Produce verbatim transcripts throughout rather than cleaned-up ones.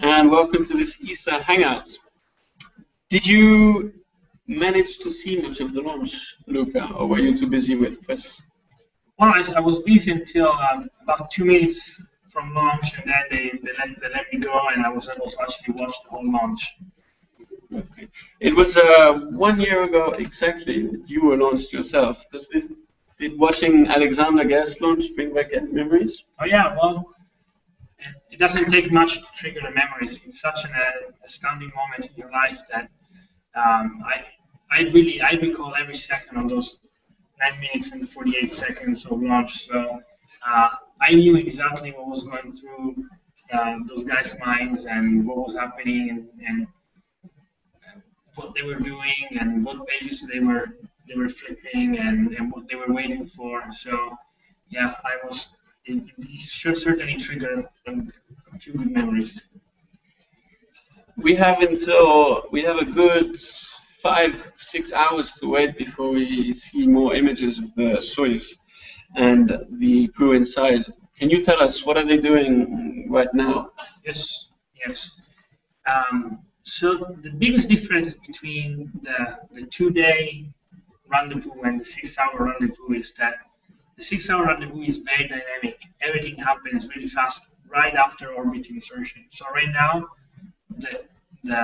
and welcome to this E S A Hangout. Did you manage to see much of the launch, Luca, or were you too busy with Chris? Well, I, I was busy until um, about two minutes from launch, and then they, they, let, they let me go, and I was able to actually watch the whole launch. Okay. It was uh, one year ago exactly that you were launched yourself. Does this, did watching Alexander Gerst launch bring back any memories? Oh yeah, well, it, it doesn't take much to trigger the memories. It's such an uh, astounding moment in your life that um, I, I really, I recall every second of those nine minutes and forty-eight seconds of launch. So uh, I knew exactly what was going through uh, those guys' minds and what was happening, and, and what they were doing and what pages they were they were flipping and, and what they were waiting for. So yeah, I was it, it should certainly trigger a few good memories. We have until we have a good five six hours to wait before we see more images of the Soyuz and the crew inside. Can you tell us what are they doing right now? Yes, yes. Um, So the biggest difference between the, the two-day rendezvous and the six-hour rendezvous is that the six-hour rendezvous is very dynamic. Everything happens really fast right after orbital insertion. So right now, the, the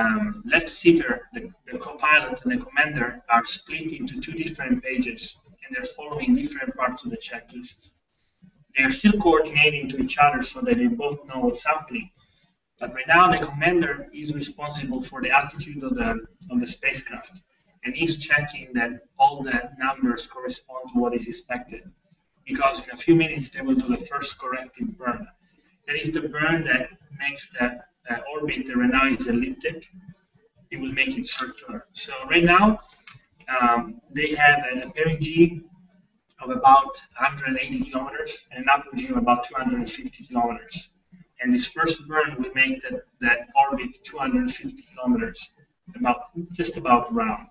left sitter, the, the co-pilot, and the commander are split into two different pages, and they're following different parts of the checklist. They're still coordinating to each other so that they both know what's happening. But right now, the commander is responsible for the attitude of the, of the spacecraft, and he's checking that all the numbers correspond to what is expected, because in a few minutes, they will do the first corrective burn. That is the burn that makes the uh, orbit that right now is elliptic. It will make it circular. So right now, um, they have an perigee of about one hundred eighty kilometers and an apogee of about two hundred fifty kilometers. And this first burn will make that, that orbit two hundred fifty kilometers, about just about round.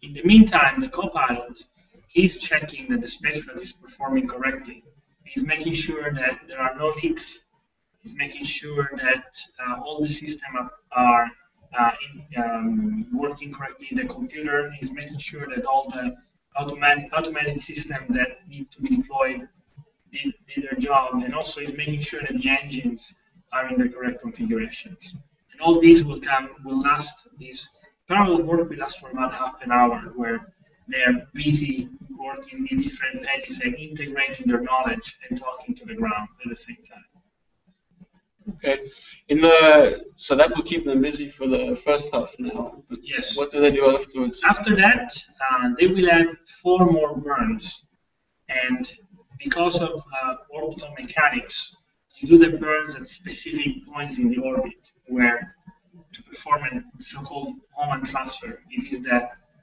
In the meantime, the co-pilot, he's checking that the spacecraft is performing correctly. He's making sure that there are no leaks. He's making sure that uh, all the systems are uh, in, um, working correctly. The computer is making sure that all the automatic, automatic systems that need to be deployed Did, did their job, and also is making sure that the engines are in the correct configurations. And all these will come, will last, this parallel work will last for about half an hour, where they are busy working in different edges and integrating their knowledge and talking to the ground at the same time. Okay. In the, so that will keep them busy for the first half an hour. But yes. What do they do afterwards? After that, uh, they will have four more burns. And because of uh, orbital mechanics, you do the burns at specific points in the orbit where to perform a so-called Hohmann transfer. It is the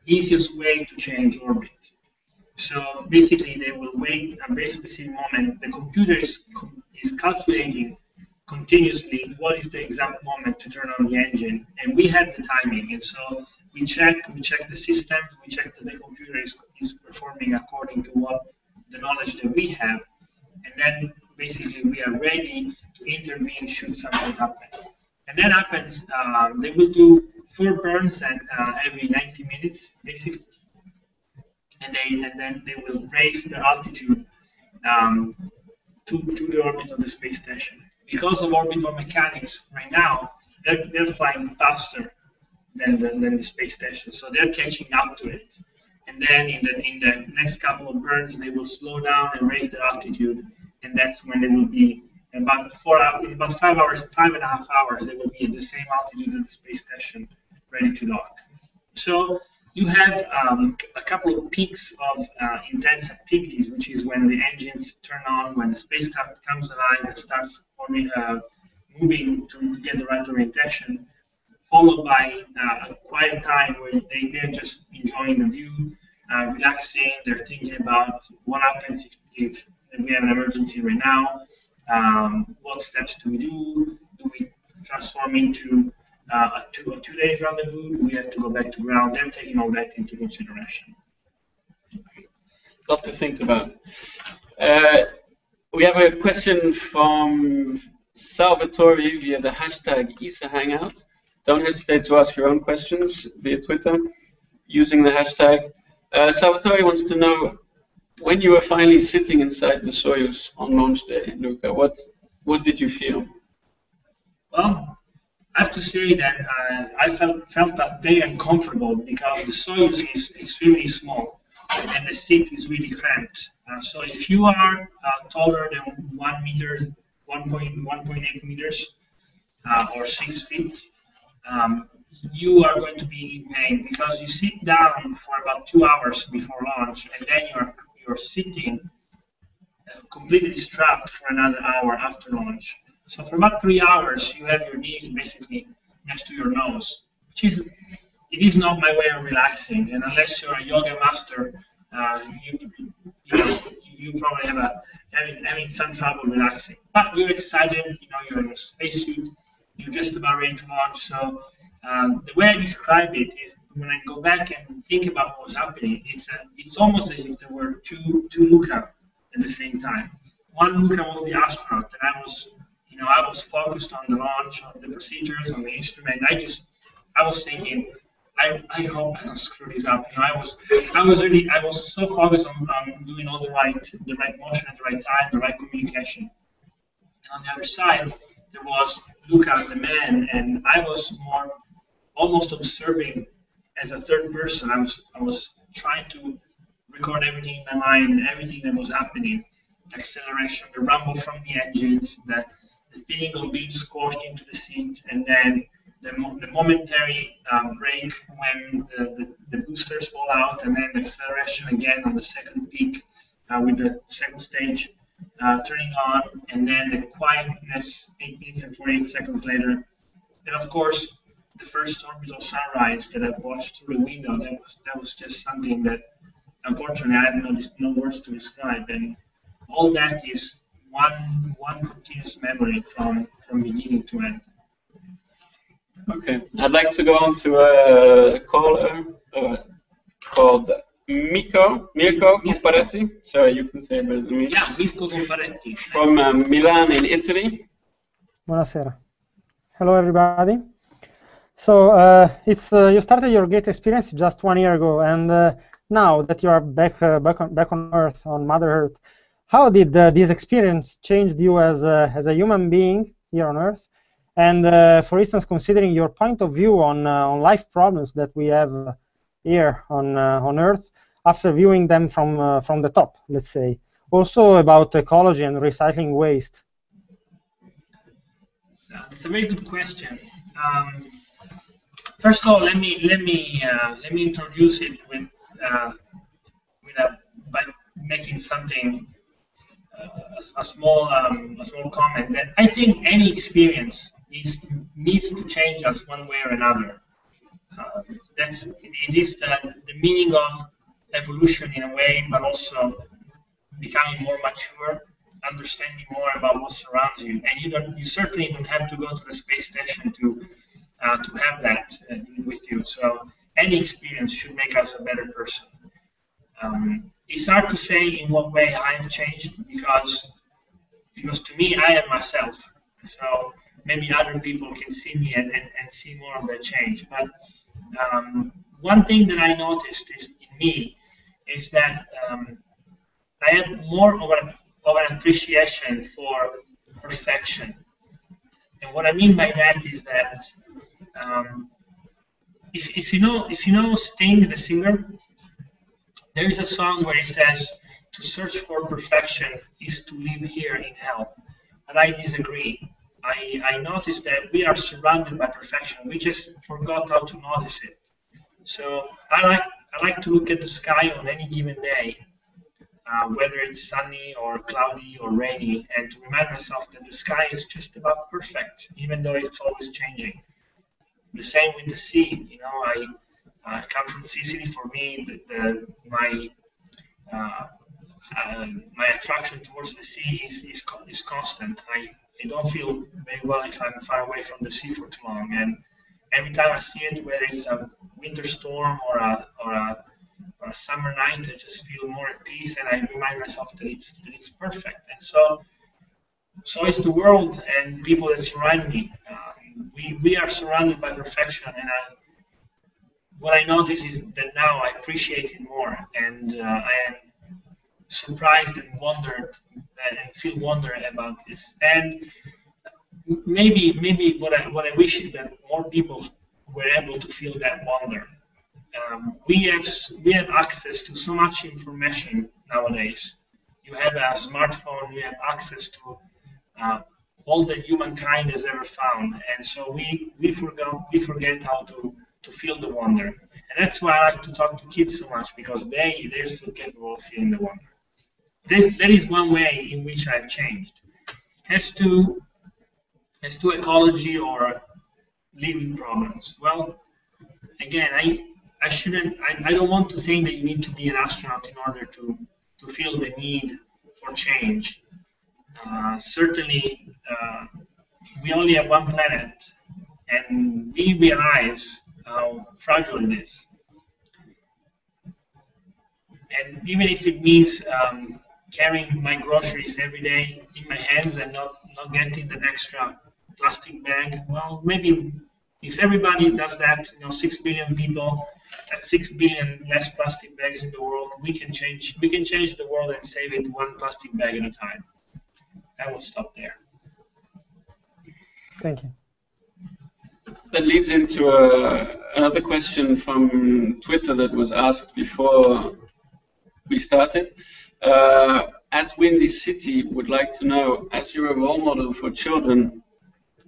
easiest way to change orbit. So basically, they will wait a very specific moment. The computer is, is calculating continuously what is the exact moment to turn on the engine, and we have the timing. And so we check, we check the systems, we check that the computer is, is performing according to what the knowledge that we have, and then basically we are ready to intervene should something happen. And that happens, uh, they will do four burns and, uh, every ninety minutes, basically, and, they, and then they will raise the altitude um, to, to the orbit of the space station. Because of orbital mechanics right now, they're, they're flying faster than the, than the space station, so they're catching up to it. And then in the, in the next couple of burns, they will slow down and raise their altitude, and that's when they will be about four hours, in about five hours, five and a half hours, they will be at the same altitude as the space station, ready to dock. So you have um, a couple of peaks of uh, intense activities, which is when the engines turn on, when the spacecraft comes alive and starts uh, moving to get the right orientation, followed by uh, a quiet time where they, they're just enjoying the view, uh, relaxing, they're thinking about what happens if, if we have an emergency right now, um, what steps do we do, do we transform into uh, a, two, a two day rendezvous, do we have to go back to ground, they're taking all that into consideration. A lot to think about. Uh, we have a question from Salvatore via the hashtag E S A Hangout. Don't hesitate to ask your own questions via Twitter using the hashtag. Uh, Salvatore wants to know, when you were finally sitting inside the Soyuz on launch day, Luca, what, what did you feel? Well, I have to say that uh, I felt, felt that very uncomfortable because the Soyuz is extremely small and the seat is really cramped. Uh, so if you are uh, taller than one meter, one point eight meters uh, or six feet, um, you are going to be in pain because you sit down for about two hours before launch and then you're, you're sitting uh, completely strapped for another hour after launch. So for about three hours, you have your knees basically next to your nose, which is, it is not my way of relaxing. And unless you're a yoga master, uh, you, you, you probably have a, having, having some trouble relaxing. But you're excited, you know, you're in a spacesuit, you're just about ready to launch. So um, the way I describe it is when I go back and think about what was happening, it's, a, it's almost as if there were two, two Luca at the same time. One Luca was the astronaut, and I was You know, I was focused on the launch, on the procedures, on the instrument. I just, I was thinking, I, I hope I don't screw this up. You know, I was, I was really, I was so focused on, on doing all the right, the right motion at the right time, the right communication. And on the other side, there was Luca, the man, and I was more, almost observing as a third person. I was, I was trying to record everything in my mind, everything that was happening, the acceleration, the rumble from the engines, the the feeling of being scorched into the seat, and then the, mo the momentary um, break when the, the, the boosters fall out, and then the acceleration again on the second peak uh, with the second stage uh, turning on, and then the quietness eight minutes and forty-eight seconds later. And of course, the first orbital sunrise that I watched through the window, that was, that was just something that, unfortunately, I have no, no words to describe. And all that is One, one continuous memory from, from beginning to end. Okay, I'd like to go on to a caller uh, called Mirko, Mirko Comparetti. Sorry, you can say it better than me. Yeah, Mirko Comparetti. From uh, Milan in Italy. Buonasera. Hello, everybody. So, uh, it's uh, you started your great experience just one year ago, and uh, now that you are back, uh, back, on, back on Earth, on Mother Earth, how did uh, this experience change you as a, as a human being here on Earth? And uh, for instance, considering your point of view on, uh, on life problems that we have here on, uh, on Earth, after viewing them from, uh, from the top, let's say. Also about ecology and recycling waste. That's a very good question. Um, first of all, let me, let me, uh, let me introduce it with, uh, with a, by making something A, a small, um, a small comment that I think any experience needs to, needs to change us one way or another. Uh, that's it is the, the meaning of evolution in a way, but also becoming more mature, understanding more about what surrounds you. And you don't, you certainly don't have to go to the space station to uh, to have that uh, with you. So any experience should make us a better person. Um, It's hard to say in what way I have changed because, because to me, I am myself. So maybe other people can see me and, and, and see more of that change. But um, one thing that I noticed is, in me is that um, I have more of an, of an appreciation for perfection. And what I mean by that is that um, if, if, you know, if you know Sting, the singer, there is a song where it says, to search for perfection is to live here in hell. And I disagree. I, I noticed that we are surrounded by perfection. We just forgot how to notice it. So I like, I like to look at the sky on any given day, uh, whether it's sunny or cloudy or rainy, and to remind myself that the sky is just about perfect, even though it's always changing. The same with the sea. You know, I... Uh, come from Sicily for me. The, the, my uh, uh, my attraction towards the sea is is, co is constant. I, I don't feel very well if I'm far away from the sea for too long. And every time I see it, whether it's a winter storm or a or a, or a summer night, I just feel more at peace. And I remind myself that it's that it's perfect. And so so is the world and people that surround me. Uh, we, we are surrounded by perfection, and I, what I notice is that now I appreciate it more, and uh, I am surprised and wondered and feel wonder about this. And maybe maybe what I, what I wish is that more people were able to feel that wonder. Um, we have we have access to so much information nowadays. You have a smartphone. You have access to uh, all that humankind has ever found, and so we we forget we forget how to to feel the wonder. And that's why I like to talk to kids so much, because they they're still capable of feeling the wonder. This, that is one way in which I've changed. As to as to ecology or living problems, well, again, I. I shouldn't. I, I don't want to think that you need to be an astronaut in order to to feel the need for change. Uh, certainly, uh, we only have one planet, and we realize how fragile it is. And even if it means um, carrying my groceries every day in my hands and not not getting the extra plastic bag, well, maybe if everybody does that, you know, six billion people. That's six billion less plastic bags in the world. We can change. We can change the world and save it one plastic bag at a time. I will stop there. Thank you. That leads into uh, another question from Twitter that was asked before we started. Uh, at Windy City would like to know, as you're a role model for children,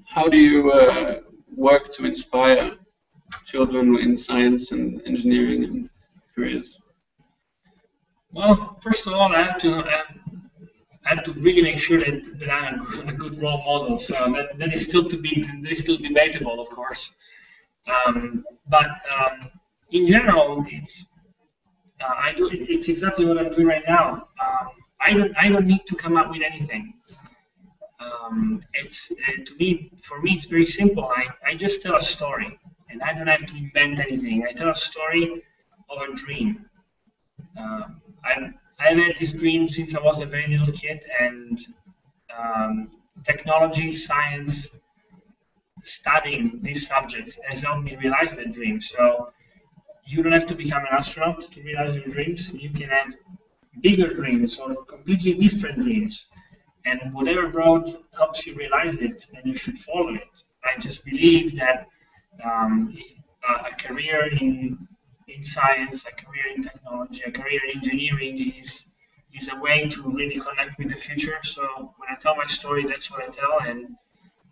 how do you uh, work to inspire children in science and engineering and careers? Well, first of all, I have to uh, I have to really make sure that, that I'm a good role model. So that, that is still to be that is still debatable, of course. Um, but um, in general, it's uh, I do it's exactly what I'm doing right now. Um, I don't I don't need to come up with anything. Um, it's uh, to me for me it's very simple. I I just tell a story. And I don't have to invent anything. I tell a story of a dream. Uh, I've, I've had this dream since I was a very little kid, and um, technology, science, studying these subjects has helped me realize that dream. So you don't have to become an astronaut to realize your dreams. You can have bigger dreams or completely different dreams. And whatever road helps you realize it, then you should follow it. I just believe that Um, a, a career in in science, a career in technology, a career in engineering is is a way to really connect with the future. So when I tell my story, that's what I tell. And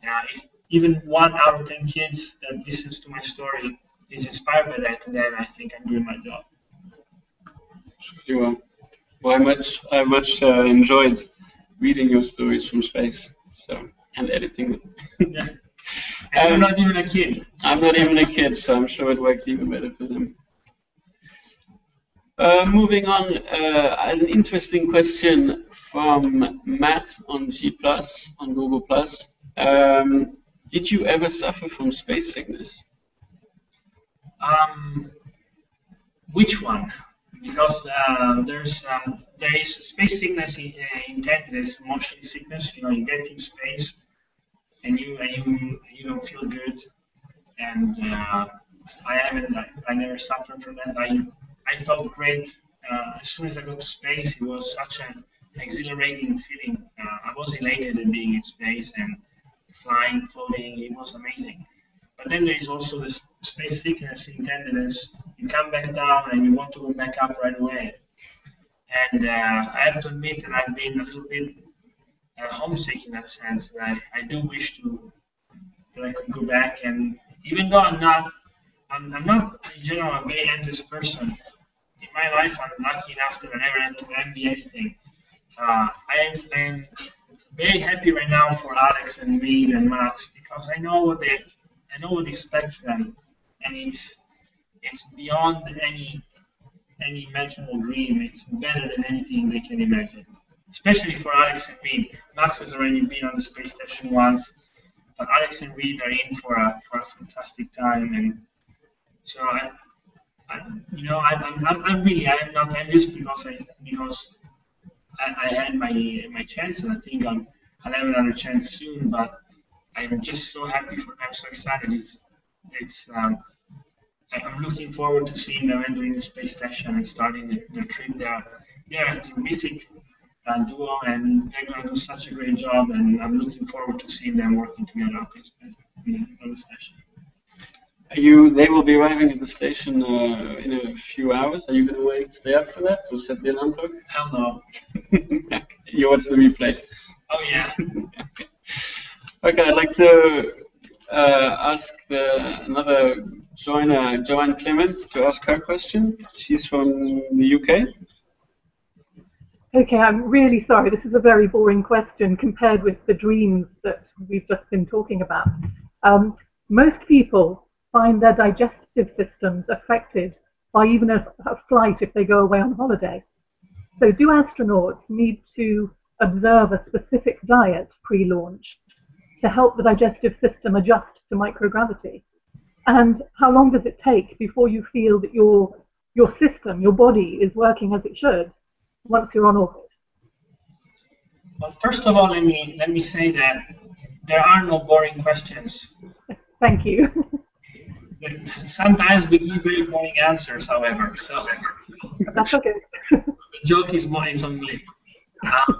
uh, if even one out of ten kids that listens to my story is inspired by that, then I think I'm doing my job. You are. Well, I much I much uh, enjoyed reading your stories from space. So and editing them. Yeah. And I'm not even a kid. I'm not even a kid, so I'm sure it works even better for them. Uh, moving on, uh, an interesting question from Matt on G plus, on Google plus. Um, did you ever suffer from space sickness? Um, which one? Because uh, there's um, there is space sickness in, uh, in that there's motion sickness, you know, in that in space. And you and you you don't feel good, and uh, I haven't I, I never suffered from that. I I felt great uh, as soon as I got to space. It was such an exhilarating feeling. Uh, I was elated at being in space and flying, floating. It was amazing. But then there is also this space sickness in tenderness. You come back down and you want to go back up right away. And uh, I have to admit that I've been a little bit Uh, homesick in that sense, and I, I do wish to that I could go back. And even though I'm not, I'm, I'm not in general a very envious person. In my life, I'm lucky enough that I never had to envy anything. Uh, I am, I am very happy right now for Alex and Reed and Max, because I know what they, I know what expects them, and it's it's beyond any any imaginable dream. It's better than anything they can imagine. Especially for Alex and Reed. Max has already been on the space station once, but Alex and Reed are in for a for a fantastic time. And so I, I you know, I, I'm, I'm, I'm really I am not envious because I because I, I had my my chance, and I think I'm I'll have another chance soon, but I'm just so happy for I'm so excited. It's it's um, I'm looking forward to seeing them entering the space station and starting the, the trip there. They're a terrific uh, duo, and they're going to do such a great job. And I'm looking forward to seeing them working together up in, on the station. Are you? They will be arriving at the station uh, in a few hours. Are you going to wait, stay up for that, or set the alarm clock? Hell no. You watch the replay. Oh yeah. Okay, I'd like to uh, ask the, another joiner, Joanne Clement, to ask her a question. She's from the U K. Okay, I'm really sorry. This is a very boring question compared with the dreams that we've just been talking about. Um, most people find their digestive systems affected by even a, a flight if they go away on holiday. So do astronauts need to observe a specific diet pre-launch to help the digestive system adjust to microgravity? And how long does it take before you feel that your your system, your body, is working as it should once you're on orbit? Well, first of all, let me let me say that there are no boring questions. Thank you. Sometimes we give very boring answers, however. So that's okay. The joke is more it's on me. Um,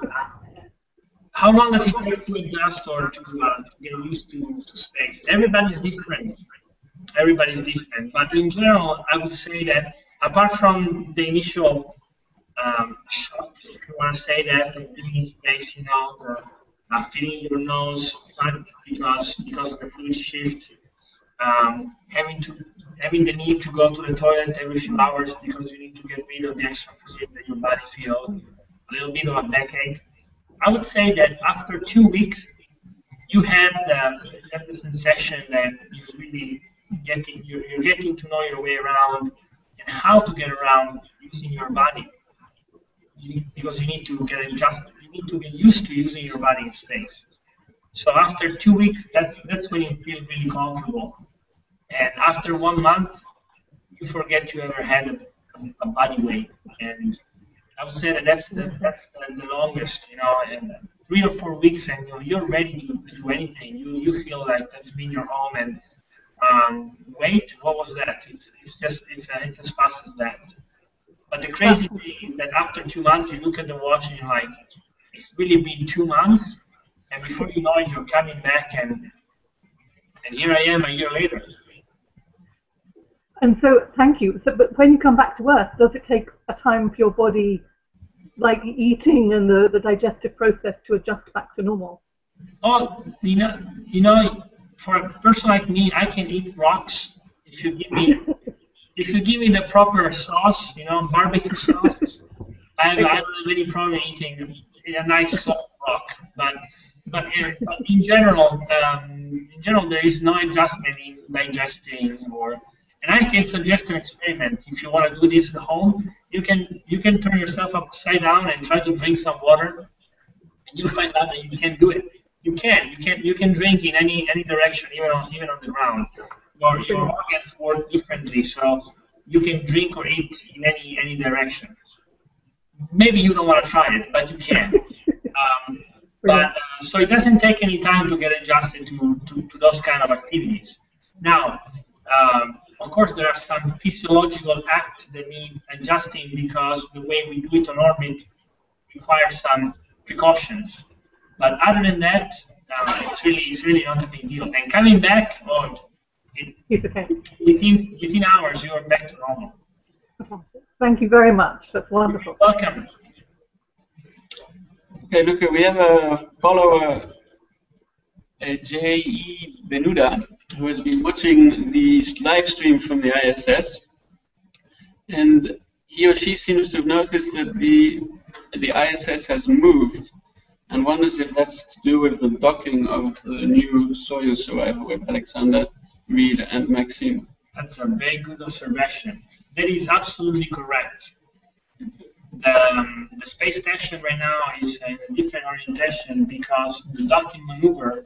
How long does it take to adjust or to uh, get used to, to space? Everybody's different. Everybody's different. But in general, I would say that apart from the initial um, shock, if you want to say that, of being in space, you know, or, uh, feeling your nose flat because because of the fluid shift, um, having to having the need to go to the toilet every few hours because you need to get rid of the extra fluid that your body feels, a little bit of a backache. I would say that after two weeks, you have the, you have the sensation that you're really getting you're, you're getting to know your way around and how to get around using your body. You, because you need to get adjusted, you need to be used to using your body in space. So after two weeks, that's that's when you feel really comfortable. And after one month, you forget you ever had a, a body weight. And I would say that that's the, that's the, the longest, you know, and three or four weeks, and you know, you're ready to, to do anything. You you feel like that's been your home, and um, wait, what was that? It's, it's just it's uh, it's as fast as that. But the crazy thing is that after two months, you look at the watch and you're like, it's really been two months, and before you know it, you're coming back, and and here I am a year later. And so, thank you. So, but when you come back to Earth, does it take a time for your body, like eating and the, the digestive process, to adjust back to normal? Oh, you know, you know, for a person like me, I can eat rocks if you give me if you give me the proper sauce, you know, barbecue sauce. I, have, I don't have any problem eating a nice soft rock, but but in, but in general, um, in general, there is no adjustment in digesting or. And I can suggest an experiment. If you want to do this at home, you can you can turn yourself upside down and try to drink some water, and you'll find out that you can do it. You can you can you can drink in any any direction, even on even on the ground. Your your organs work differently, so you can drink or eat in any any direction. Maybe you don't want to try it, but you can. Um, but uh, so it doesn't take any time to get adjusted to to, to those kind of activities. Now. Um, Of course, there are some physiological acts that need adjusting because the way we do it on orbit requires some precautions. But other than that, uh, it's really it's really not a big deal. And coming back, oh, it, it's okay. within within hours, you are back to normal. Thank you very much. That's wonderful. You're welcome. Okay, Luca, we have a follower, J E Benuda, who has been watching the live stream from the I S S, and he or she seems to have noticed that the the I S S has moved, and wonders if that's to do with the docking of the new Soyuz arrival with Alexander, Reed, and Maxime. That's a very good observation. That is absolutely correct. The, um, the space station right now is in a different orientation because the docking maneuver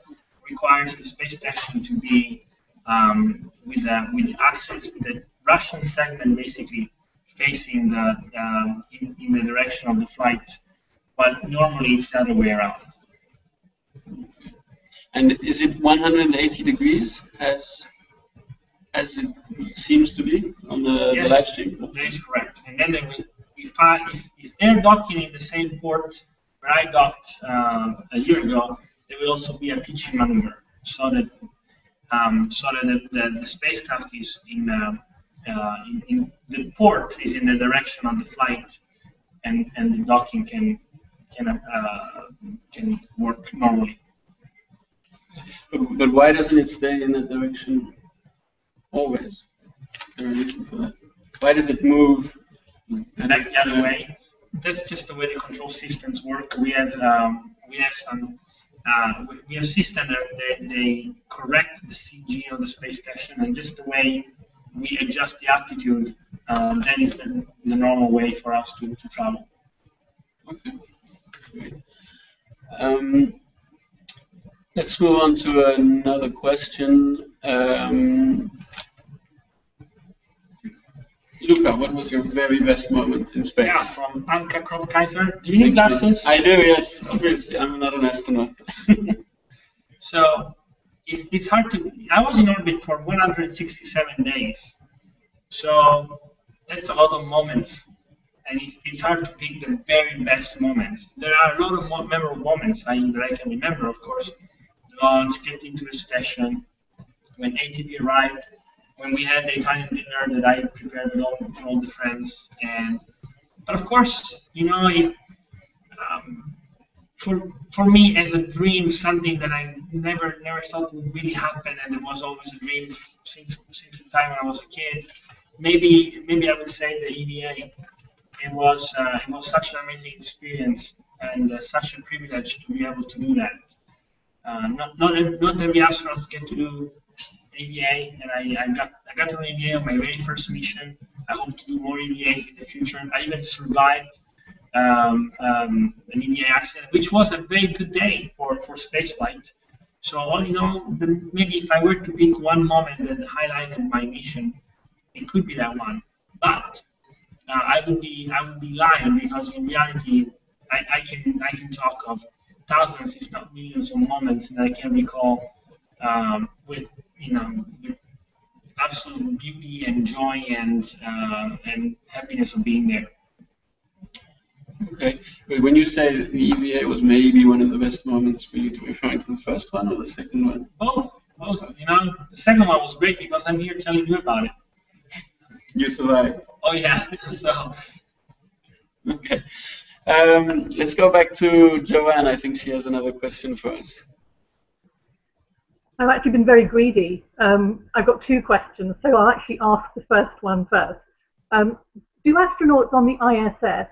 requires the space station to be um, with the with the axis, with the Russian segment basically facing the um, in, in the direction of the flight, but normally it's the other way around. And is it one hundred eighty degrees as as it seems to be on the, yes, the live stream? That is correct. And then they will, if, I, if, if they're docking in the same port where I docked uh, a year ago, there will also be a pitching maneuver, so that um, so that the, the, the spacecraft is in, uh, uh, in, in the port is in the direction of the flight, and and the docking can can uh, can work normally. But, but why doesn't it stay in that direction always? They're looking for that. Why does it move back the other way? That's just the way the control systems work. We have um, we have some uh, we have systems that they, they correct the C G of the space station, and just the way we adjust the altitude, um, that is the, the normal way for us to to travel. Okay. Great. Um, Let's move on to another question. Um, Luca, what was your very best moment in space? Yeah, from Anka Kropkeiser. Do you need glasses? I do, yes. Obviously, I'm not an astronaut. So it's, it's hard to. I was in orbit for one hundred sixty-seven days. So that's a lot of moments. And it's, it's hard to pick the very best moments. There are a lot of more memorable moments I, that I can remember, of course. Launch, getting to the station, when A T V arrived, when we had the Italian dinner that I prepared with all, with all the friends, and but of course, you know, if um, for for me as a dream, something that I never never thought would really happen, and it was always a dream since since the time when I was a kid. Maybe maybe I would say the E V A. It was uh, it was such an amazing experience, and uh, such a privilege to be able to do that. Uh, not not not every astronaut get to do E V A, and I, I got I got to do E V A on my very first mission. I hope to do more E V As in the future. I even survived um, um, an E V A accident, which was a very good day for for spaceflight. So all in all, the, maybe if I were to pick one moment that highlighted my mission, it could be that one. But Uh, I would be I would be lying, because in reality I, I can I can talk of thousands, if not millions, of moments that I can recall um, with you know with absolute beauty and joy and uh, and happiness of being there. Okay, but when you say that the E V A was maybe one of the best moments, were you referring to the first one or the second one? Both, both. You know, the second one was great because I'm here telling you about it. You survived. Oh yeah. So okay. Um, let's go back to Joanne. I think she has another question for us. I've actually been very greedy. Um, I've got two questions, so I'll actually ask the first one first. Um, do astronauts on the I S S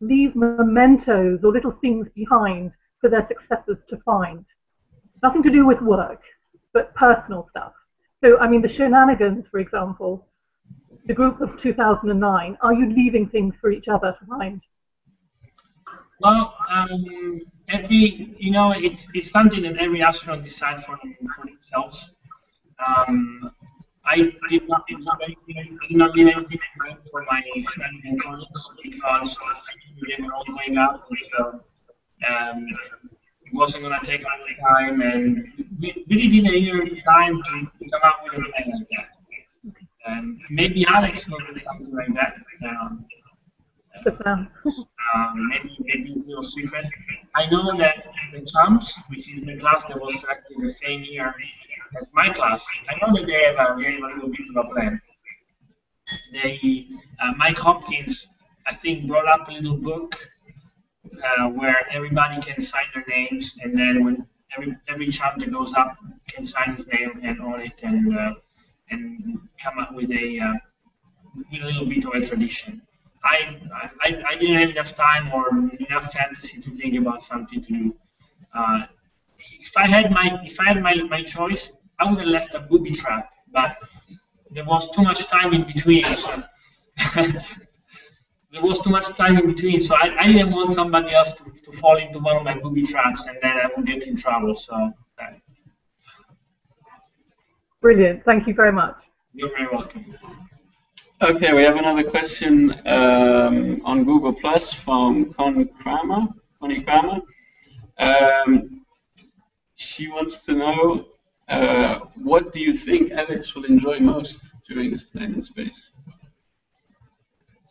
leave mementos or little things behind for their successors to find? Nothing to do with work, but personal stuff. So I mean, the shenanigans, for example. The group of two thousand nine, are you leaving things for each other to find? Well, um, every, you know, it's, it's something that every astronaut decides for, for themselves. Um, I, did not, did not, I did not leave anything for my friends and colleagues, because I knew they were all going up, so um, it wasn't going to take a long time, and we really did a year time to come up with a plan like that. Um, maybe Alex will do something like that. Um, um, um, maybe maybe it's your secret. I know that the Chumps, which is the class that was selected the same year as my class, I know that they have a very little bit of a plan. They, uh, Mike Hopkins, I think, brought up a little book uh, where everybody can sign their names, and then when every every chump that goes up can sign his name and own it, and uh, and come up with a, uh, with a little bit of a tradition. I, I I didn't have enough time or enough fantasy to think about something to do. Uh, if I had my if I had my, my choice, I would have left a booby trap, but there was too much time in between. So there was too much time in between, so I, I didn't want somebody else to, to fall into one of my booby traps, and then I would get in trouble. So. Brilliant. Thank you very much. You're very welcome. Okay, we have another question um, on Google Plus from Connie Kramer. Connie Kramer. Um, she wants to know, uh, what do you think Alex will enjoy most during his time in space?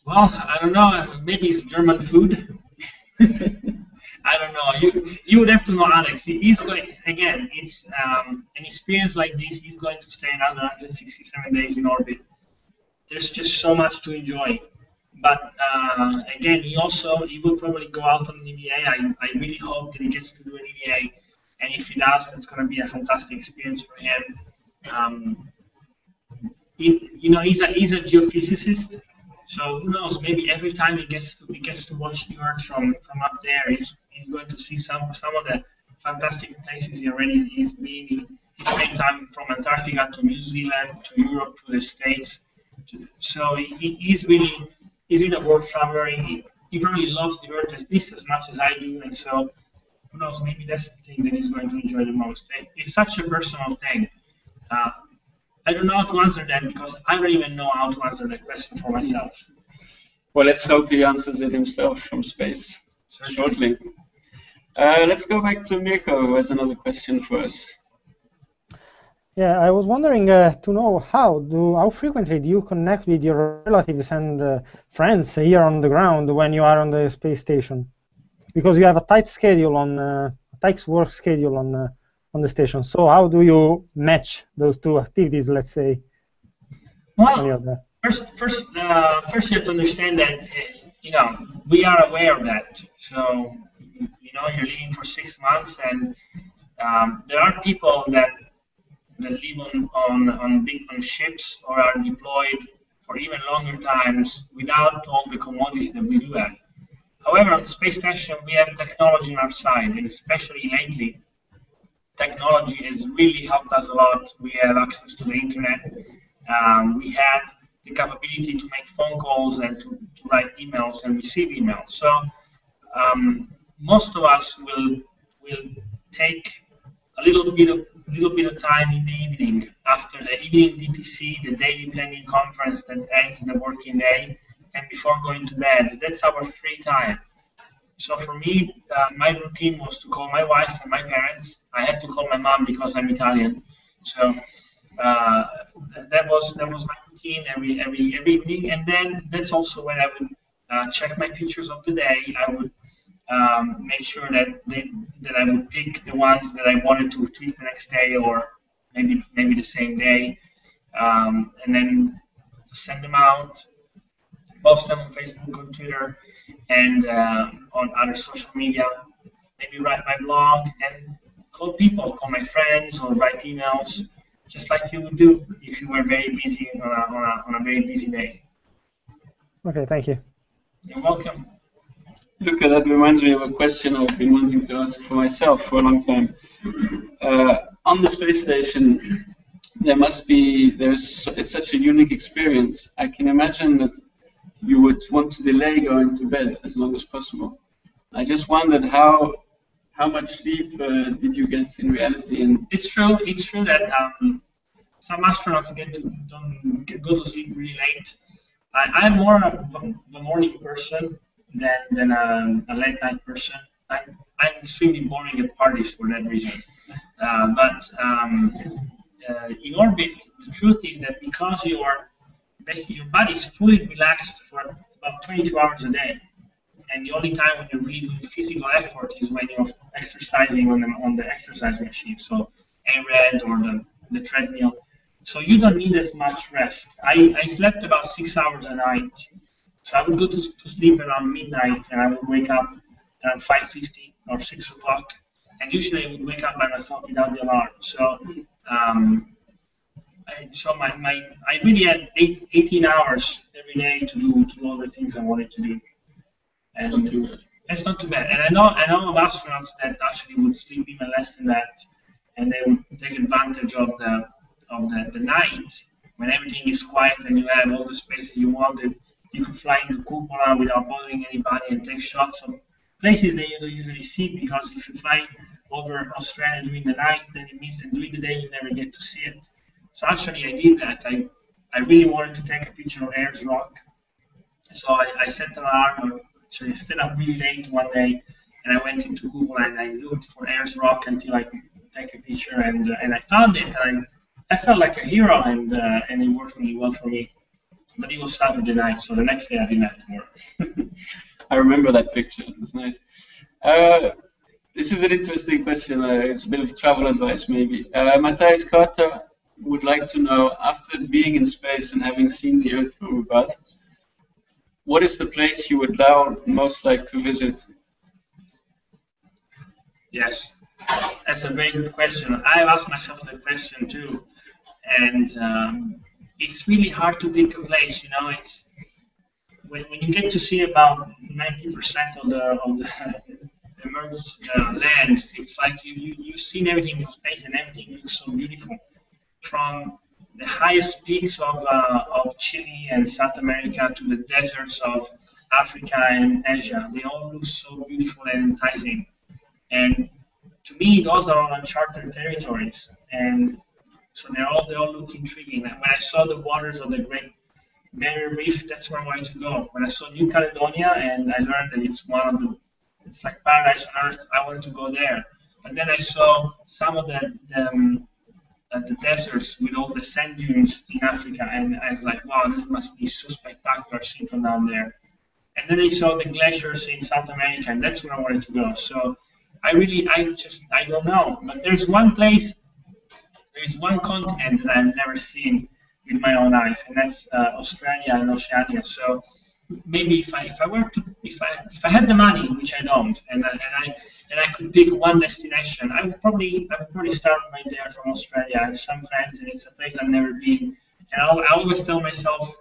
Well, I don't know. Maybe it's German food. I don't know. You you would have to know Alex. He, he's going again. It's um, an experience like this. He's going to stay another one hundred sixty-seven days in orbit. There's just so much to enjoy. But uh, again, he also he will probably go out on an E V A. I I really hope that he gets to do an E V A, and if he does, that's going to be a fantastic experience for him. Um, he, you know, he's a he's a geophysicist, so who knows? Maybe every time he gets to he gets to watch the Earth from from up there, he's, he's going to see some some of the fantastic places he already he's been. He spent time from Antarctica to New Zealand to Europe to the States. To, so he, he's really He's in a world traveler. He, he probably loves the Earth at least as much as I do, and so who knows? Maybe that's the thing that he's going to enjoy the most. It, it's such a personal thing. Uh, I don't know how to answer that because I don't even know how to answer that question for myself. Well, let's hope he answers it himself from space Certainly. shortly. Uh, let's go back to Mirko, who has another question for us. Yeah, I was wondering uh, to know how do how frequently do you connect with your relatives and uh, friends here on the ground when you are on the space station, because you have a tight schedule on uh, a tight work schedule on uh, on the station. So how do you match those two activities, let's say? Well, first, first, uh, first you have to understand that you know we are aware of that. So you know you're leaving for six months, and um, there are people that. that live on, on, on big on ships or are deployed for even longer times without all the commodities that we do have. However, on the space station, we have technology on our side, and especially lately, technology has really helped us a lot. We have access to the internet. Um, we have the capability to make phone calls and to, to write emails and receive emails. So um, most of us will, will take a little bit of little bit of time in the evening after the evening D P C, the daily planning conference that ends the working day, and before going to bed. That's our free time. So for me, uh, my routine was to call my wife and my parents. I had to call my mom because I'm Italian. So uh, that was that was my routine every every every evening. And then that's also when I would uh, check my pictures of the day. I would. Um, make sure that they, that I would pick the ones that I wanted to tweet the next day, or maybe maybe the same day, um, and then send them out, post them on Facebook, on Twitter, and uh, on other social media. Maybe write my blog and call people, call my friends, or write emails, just like you would do if you were very busy on a, on a, on a very busy day. Okay, thank you. You're welcome. Luca, that reminds me of a question I've been wanting to ask for myself for a long time. Uh, on the space station, there must be, there's, it's such a unique experience. I can imagine that you would want to delay going to bed as long as possible. I just wondered how how much sleep uh, did you get in reality? And it's true. It's true that um, some astronauts get to don't get, go to sleep really late. I, I'm more of a morning person than, than a, a late night person. I'm, I'm extremely boring at parties for that reason. Uh, but um, uh, in orbit, the truth is that because you are, basically your body is fully relaxed for about twenty-two hours a day, and the only time when you're really doing physical effort is when you're exercising on the, on the exercise machine, so A RED or the, the treadmill. So you don't need as much rest. I, I slept about six hours a night. So I would go to, to sleep around midnight, and I would wake up around five fifty or six o'clock. And usually I would wake up by myself without the alarm. So, um, I, so my, my I really had eight, eighteen hours every day to do, to do all the things I wanted to do. And it's not too bad. It's not too bad. And I know I know of astronauts that actually would sleep even less than that, and they would take advantage of the of the, the night when everything is quiet and you have all the space that you wanted. You could fly into cupola without bothering anybody and take shots of places that you don't usually see, because if you fly over Australia during the night, then it means that during the day you never get to see it. So actually I did that. I, I really wanted to take a picture of Ayers Rock. So I, I set an alarm, actually I stayed up really late one day, And I went into Google and I looked for Ayers Rock until I could take a picture, and uh, and I found it, and I, I felt like a hero, and uh, and it worked really well for me. But it was Saturday night, so the next day I didn't have to work. I remember that picture. It was nice. Uh, this is an interesting question. Uh, it's a bit of travel advice, maybe. Uh, Matthias Carter would like to know, after being in space and having seen the Earth from above, what is the place you would now most like to visit? Yes, that's a very good question. I've asked myself that question too, and um, it's really hard to pick a place. You know, it's when, when you get to see about ninety percent of the of the emerged uh, land, it's like you, you you've seen everything from space, and everything looks so beautiful. From the highest peaks of uh, of Chile and South America to the deserts of Africa and Asia, they all look so beautiful and enticing. And to me, those are all uncharted territories, and so they all they all look intriguing. And when I saw the waters of the Great Barrier Reef, that's where I wanted to go. When I saw New Caledonia, and I learned that it's one of the, it's like paradise on earth, I wanted to go there. But then I saw some of the the, um, the deserts with all the sand dunes in Africa, and I was like, wow, this must be so spectacular seen from down there. And then I saw the glaciers in South America, and that's where I wanted to go. So. I really, I just, I don't know. But there's one place, there's one continent that I've never seen with my own eyes, and that's uh, Australia and Oceania. So maybe if I, if I were to, if I, if I had the money, which I don't, and I, and I, and I could pick one destination, I would probably, I would probably start right there from Australia. I have some friends, and it's a place I've never been. And I'll, I always tell myself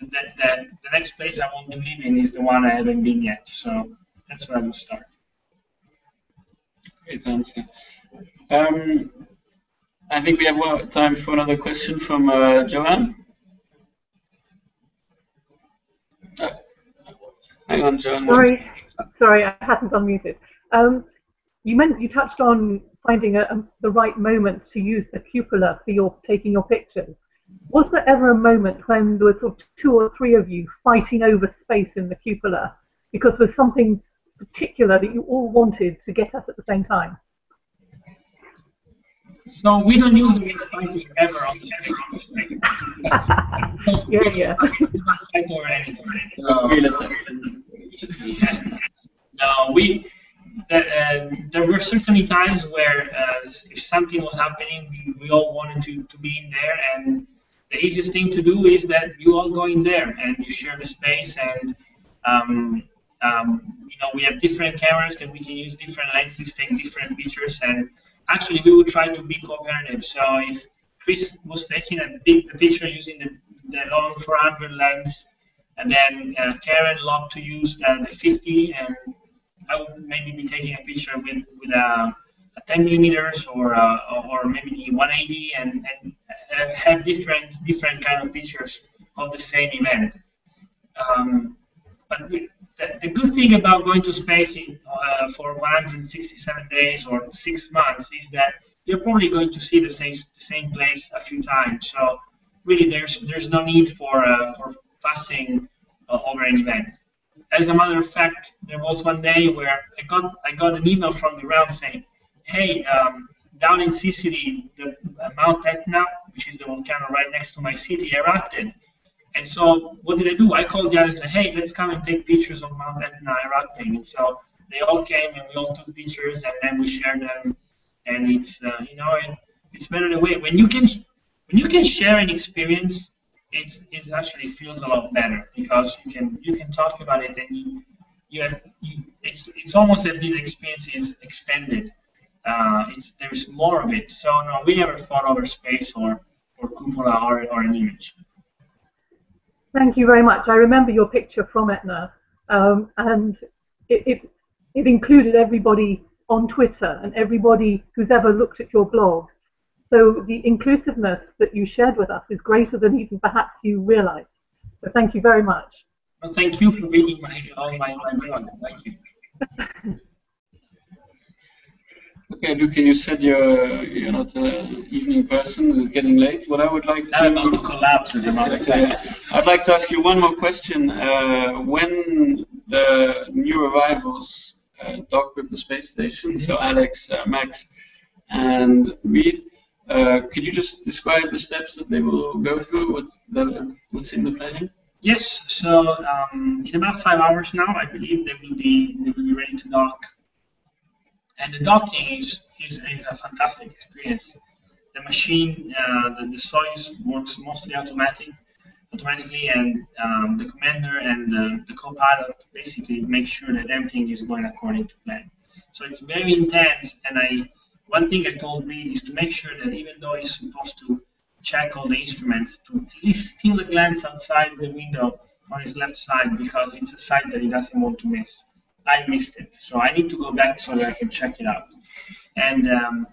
that, that the next place I want to live in is the one I haven't been yet. So that's where I would start. Great answer. Um, I think we have time for another question from uh, Joanne. Oh. Hang on, Joanne. Sorry, sorry, I hadn't unmuted. Um, you meant you touched on finding a, a, the right moment to use the cupola for your taking your pictures. Was there ever a moment when there were sort of two or three of you fighting over space in the cupola because there's something particular that you all wanted to get us at the same time? So we don't usually fight ever on the space. yeah, yeah. no. no, we. There, uh, there were certainly times where uh, if something was happening, we, we all wanted to to be in there, and the easiest thing to do is that you all go in there and you share the space and. Um, Um, you know, we have different cameras that we can use, different lenses, take different pictures, and actually we would try to be cooperative. So if Chris was taking a big a picture using the, the long four hundred lens, and then uh, Karen loved to use uh, the fifty, and I would maybe be taking a picture with with a, a ten millimeters or uh, or maybe the one eighty, and and uh, have different different kind of pictures of the same event. Um, but we, The good thing about going to space in, uh, for one hundred sixty-seven days or six months is that you're probably going to see the same same place a few times. So really, there's there's no need for uh, for fussing uh, over an event. As a matter of fact, there was one day where I got I got an email from the realm saying, "Hey, um, down in Sicily, the uh, Mount Etna, which is the volcano right next to my city, erupted." And so what did I do? I called the others and said, hey, let's come and take pictures of Mount Etna erupting. And so they all came and we all took pictures and then we shared them. And it's, uh, you know, it, it's better the way. When you can when you can share an experience, it's, it actually feels a lot better because you can you can talk about it and you, you have, you, it's, it's almost as if the experience is extended. Uh, it's, there's more of it. So no, we never fought over space or, or cupola or, or an image. Thank you very much. I remember your picture from Etna, um, and it, it, it included everybody on Twitter and everybody who's ever looked at your blog. So the inclusiveness that you shared with us is greater than even perhaps you realize. So thank you very much. Well, thank you for reading my all my blog. Thank you. Okay, Luca, you said you're you're not an evening person. It's getting late. What I would like to I'm about to collapse as a matter of fact. I'd like to ask you one more question. Uh, when the new arrivals uh, dock with the space station, so Alex, uh, Max, and Reed. Uh, could you just describe the steps that they will go through, what's, the, what's in the planning? Yes, so um, in about five hours now, I believe they will be, they will be ready to dock. And the docking is, is, is a fantastic experience. The machine, uh, the, the Soyuz works mostly automatic, automatically, and um, the commander and the, the co-pilot basically make sure that everything is going according to plan. So it's very intense, and I one thing I told Reed is to make sure that even though he's supposed to check all the instruments, to at least steal a glance outside the window on his left side, because it's a sight that he doesn't want to miss. I missed it, so I need to go back so that I can check it out. And um,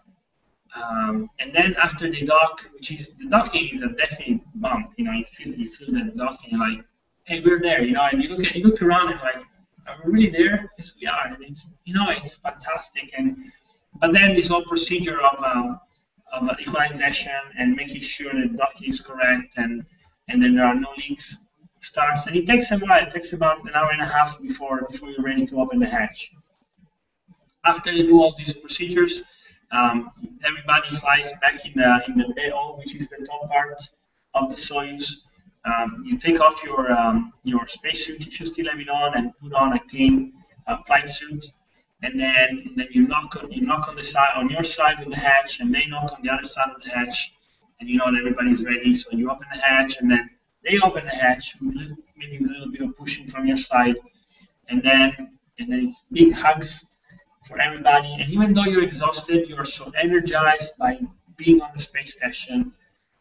um, and then after the dock, which is the docking is a definite bump. You know, you feel you feel that docking, you're like, hey, we're there. You know, and you look at, you look around and like, are we really there? Yes, we are. And it's, you know, it's fantastic. And but then this whole procedure of um, of equalization and making sure that docking is correct, and and then there are no leaks. Starts, and it takes a while. It takes about an hour and a half before before you're ready to open the hatch. After you do all these procedures, um, everybody flies back in the in the B O, which is the top part of the Soyuz. Um, you take off your um, your spacesuit if you still have it on, and put on a clean uh, flight suit, and then and then you knock on, you knock on the side on your side of the hatch, and they knock on the other side of the hatch, and you know that everybody's ready. So you open the hatch, and then they open the hatch with maybe a little bit of pushing from your side, and then and then it's big hugs for everybody. And even though you're exhausted, you are so energized by being on the space station.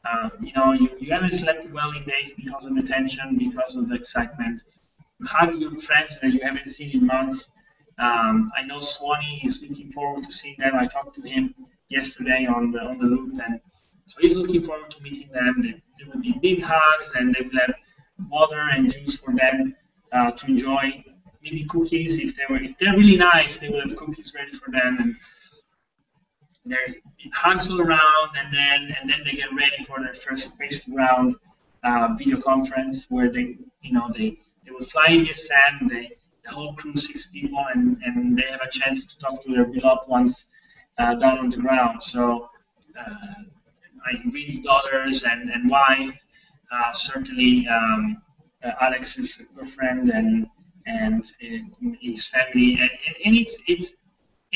Uh, you know, you, you haven't slept well in days because of the tension, because of the excitement. You hug your friends that you haven't seen in months. Um, I know Swanee is looking forward to seeing them. I talked to him yesterday on the on the loop, and so he's looking forward to meeting them. They, there will be big hugs, and they will have water and juice for them uh, to enjoy. Maybe cookies if they were, if they're really nice, they will have cookies ready for them. And there's hugs all around, and then and then they get ready for their first space-to-ground uh, video conference, where they, you know, they they will fly in the S M. They the whole crew, six people, and and they have a chance to talk to their beloved ones uh, down on the ground. So. Uh, Like Reed's daughters and, and wife, uh, certainly um, uh, Alex's girlfriend and and uh, his family, and, and, and it's it's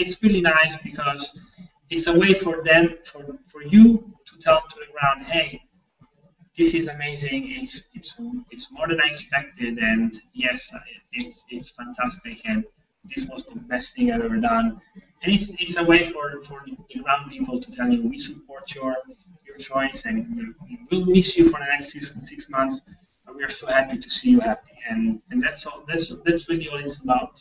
it's really nice because it's a way for them for for you to tell to the ground, hey, this is amazing. It's it's it's more than I expected, and yes, it's it's fantastic, and this was the best thing I've ever done. And it's it's a way for for the ground people to tell you we support your your choice, and we'll miss you for the next six, six months. But we are so happy to see you happy, and and that's all. That's that's really all it's about.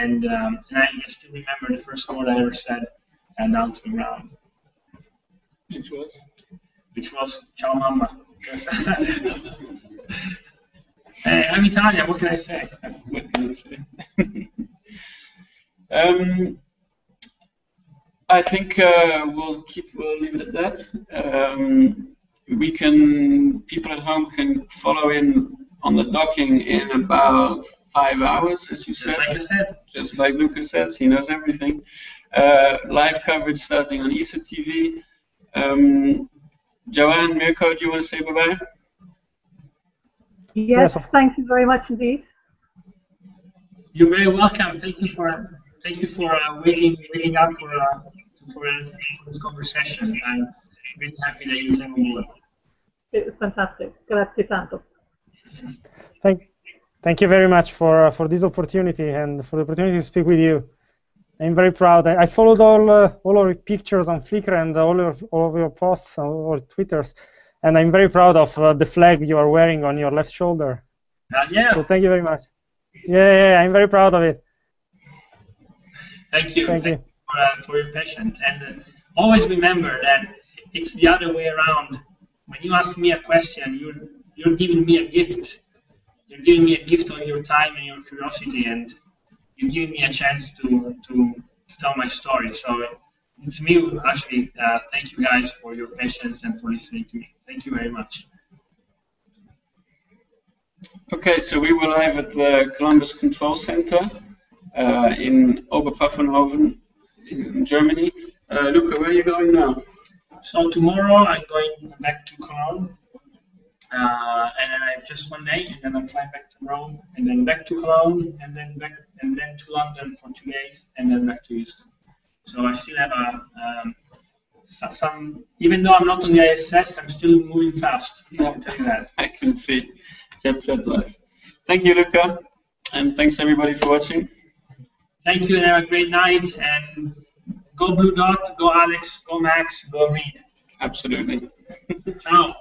And um, and I still remember the first word I ever said, and down to the ground, which was which was ciao mamma. Hey, I'm Italian. What can I say? What can I say? um. I think uh, we'll keep we'll leave it at that. Um, we can people at home can follow in on the docking in about five hours, as you said. Just like I said. Just like Luca says, he knows everything. Uh, live coverage starting on E S A T V. Um, Joanne, Mirko, do you want to say bye bye? Yes, yes, thank you very much indeed. You're very welcome. Thank you for thank you for uh, waiting waiting up for. Uh, For, for this conversation. I'm really happy that you came over. It's fantastic. Grazie tanto. Thank, thank you very much for uh, for this opportunity and for the opportunity to speak with you. I'm very proud. I, I followed all uh, all of your pictures on Flickr and all of all of your posts on all Twitters, and I'm very proud of uh, the flag you are wearing on your left shoulder. Uh, yeah. So thank you very much. Yeah, yeah, I'm very proud of it. Thank you. Thank, thank you. Uh, for your patient, and uh, always remember that it's the other way around. When you ask me a question, you're you're giving me a gift. You're giving me a gift of your time and your curiosity, and you're giving me a chance to to, to tell my story. So it's me who actually uh, thank you guys for your patience and for listening to me. Thank you very much. Okay, so we were live at the Columbus Control Center. uh, in Oberpfaffenhofen in Germany. Uh, Luca, where are you going now? So tomorrow I'm going back to Cologne, uh, and then I have just one day, and then I fly back to Rome, and then back to Cologne, and then back, and then to London for two days, and then back to Houston. So I still have a um, some, some. Even though I'm not on the I S S, I'm still moving fast. I can tell you that. I can see. Jet set life. Thank you, Luca, and thanks everybody for watching. Thank you, and have a great night. And go Blue Dot, go Alex, go Max, go Reed. Absolutely. Ciao.